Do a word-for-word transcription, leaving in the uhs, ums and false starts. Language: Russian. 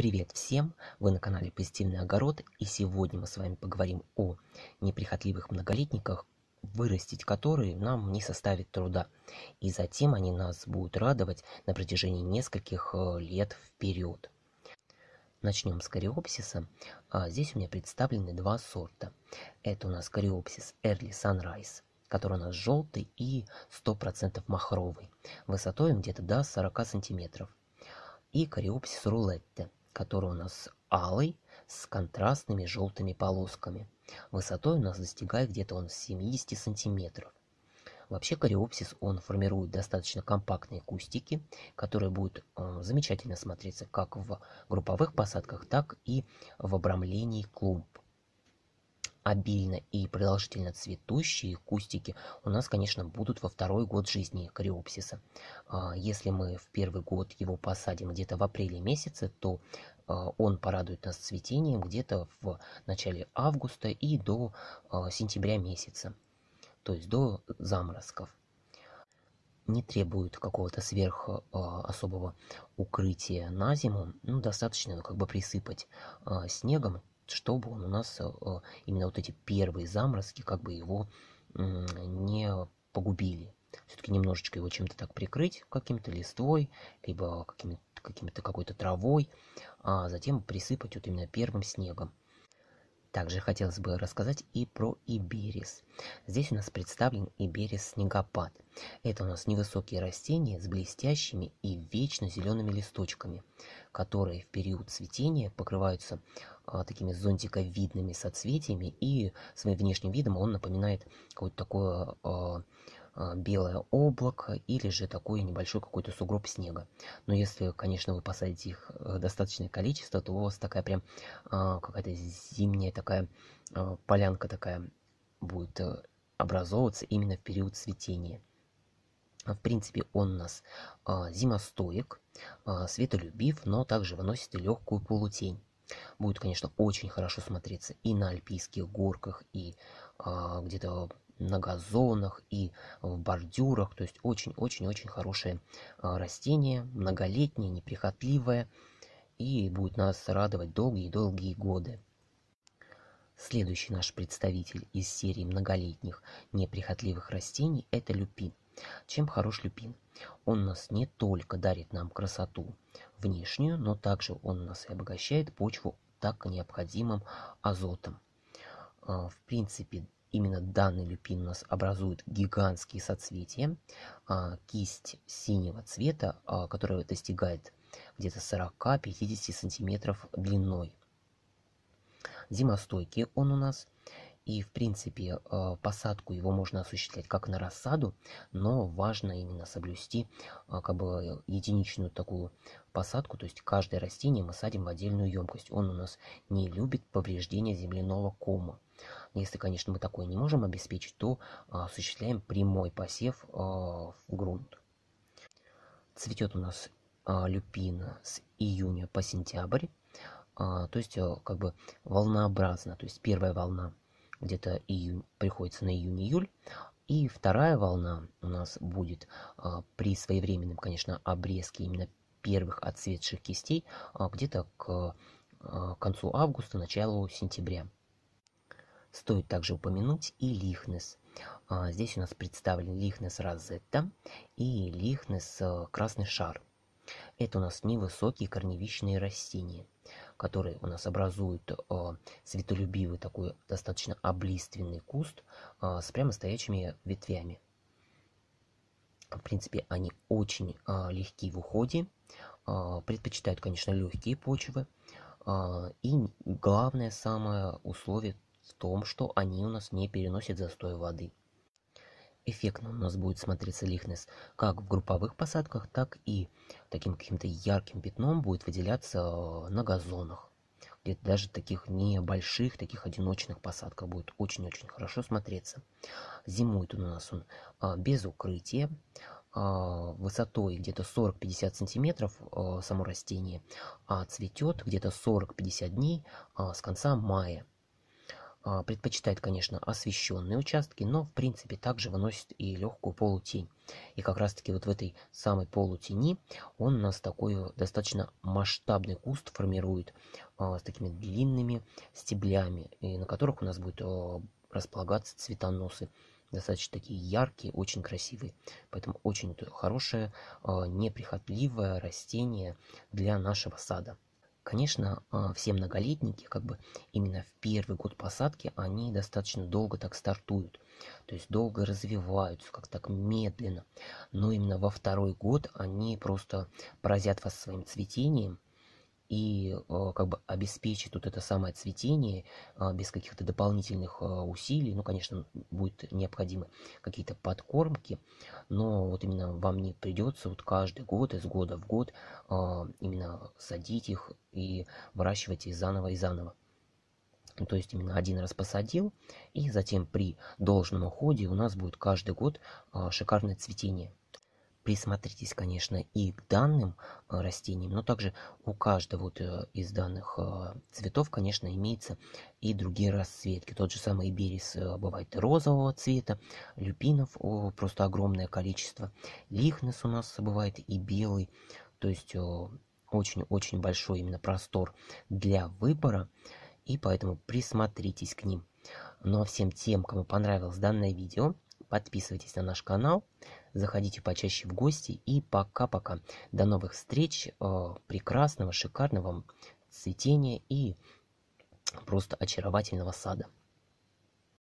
Привет всем! Вы на канале Позитивный Огород, и сегодня мы с вами поговорим о неприхотливых многолетниках, вырастить которые нам не составит труда, и затем они нас будут радовать на протяжении нескольких лет вперед. Начнем с кариопсиса. Здесь у меня представлены два сорта. Это у нас кариопсис Early Sunrise, который у нас желтый и сто процентов махровый, высотой он где-то до сорока сантиметров, и кариопсис рулетта, который у нас алый с контрастными желтыми полосками. Высотой у нас достигает где-то он семидесяти сантиметров. Вообще кариопсис он формирует достаточно компактные кустики, которые будут э, замечательно смотреться как в групповых посадках, так и в обрамлении клумб. Обильно и продолжительно цветущие кустики у нас, конечно, будут во второй год жизни кариопсиса. Если мы в первый год его посадим где-то в апреле месяце, то он порадует нас цветением где-то в начале августа и до сентября месяца, то есть до заморозков. Не требует какого-то сверх э, особого укрытия на зиму, ну, достаточно как бы присыпать э, снегом, чтобы он у нас именно вот эти первые заморозки как бы его не погубили. Все-таки немножечко его чем-то так прикрыть, каким-то листвой, либо каким-то каким-то какой-то травой, а затем присыпать вот именно первым снегом. Также хотелось бы рассказать и про иберис. Здесь у нас представлен иберис снегопад. Это у нас невысокие растения с блестящими и вечно зелеными листочками, которые в период цветения покрываются а, такими зонтиковидными соцветиями, и своим внешним видом он напоминает какое-то такое а, а, белое облако или же такой небольшой какой-то сугроб снега. Но если, конечно, вы посадите их достаточное количество, то у вас такая прям а, какая-то зимняя такая а, полянка такая будет а, образовываться именно в период цветения. В принципе, он у нас а, зимостойк, а, светолюбив, но также выносит и легкую полутень. Будет, конечно, очень хорошо смотреться и на альпийских горках, и а, где-то на газонах, и в бордюрах. То есть очень-очень-очень хорошее а, растение, многолетнее, неприхотливое, и будет нас радовать долгие-долгие годы. Следующий наш представитель из серии многолетних неприхотливых растений – это люпин. Чем хорош люпин? Он у нас не только дарит нам красоту внешнюю, но также он у нас и обогащает почву так необходимым азотом. В принципе, именно данный люпин у нас образует гигантские соцветия. Кисть синего цвета, которая достигает где-то сорока-пятидесяти сантиметров длиной. Зимостойкий он у нас. И, в принципе, посадку его можно осуществлять как на рассаду, но важно именно соблюсти как бы единичную такую посадку, то есть каждое растение мы садим в отдельную емкость. Он у нас не любит повреждения земляного кома. Если, конечно, мы такое не можем обеспечить, то осуществляем прямой посев в грунт. Цветет у нас люпин с июня по сентябрь, то есть как бы волнообразно, то есть первая волна где-то июнь, приходится на июнь-июль. И вторая волна у нас будет а, при своевременном, конечно, обрезке именно первых отцветших кистей а, где-то к а, концу августа, началу сентября. Стоит также упомянуть и лихнис. А, здесь у нас представлен лихнис розетта и лихнис а, красный шар. Это у нас невысокие корневищные растения, которые у нас образуют э, светолюбивый такой достаточно облиственный куст э, с прямо стоячими ветвями. В принципе, они очень э, легки в уходе, э, предпочитают, конечно, легкие почвы. Э, и главное самое условие в том, что они у нас не переносят застой воды. Эффектно у нас будет смотреться лихнис как в групповых посадках, так и таким каким-то ярким пятном будет выделяться на газонах. Где-то даже таких небольших, таких одиночных посадках будет очень-очень хорошо смотреться. Зимует он у нас он а, без укрытия, а, высотой где-то сорок-пятьдесят сантиметров а, само растение, а цветет где-то сорок-пятьдесят дней а, с конца мая. Предпочитает, конечно, освещенные участки, но, в принципе, также выносит и легкую полутень. И как раз-таки вот в этой самой полутени он у нас такой достаточно масштабный куст формирует а, с такими длинными стеблями, и на которых у нас будут а, располагаться цветоносы. Достаточно такие яркие, очень красивые. Поэтому очень хорошее, а, неприхотливое растение для нашего сада. Конечно, все многолетники, как бы именно в первый год посадки, они достаточно долго так стартуют, то есть долго развиваются, как так медленно, но именно во второй год они просто поразят вас своим цветением и как бы обеспечат вот это самое цветение без каких-то дополнительных усилий. Ну, конечно, будут необходимы какие-то подкормки, но вот именно вам не придется вот каждый год, из года в год именно садить их и выращивать их заново и заново. То есть именно один раз посадил, и затем при должном уходе у нас будет каждый год шикарное цветение. Присмотритесь, конечно, и к данным растениям, но также у каждого вот из данных цветов, конечно, имеются и другие расцветки. Тот же самый иберис бывает розового цвета, люпинов просто огромное количество, лихнис у нас бывает и белый, то есть очень-очень большой именно простор для выбора, и поэтому присмотритесь к ним. Ну а всем тем, кому понравилось данное видео, подписывайтесь на наш канал, заходите почаще в гости и пока-пока. До новых встреч, прекрасного, шикарного цветения и просто очаровательного сада.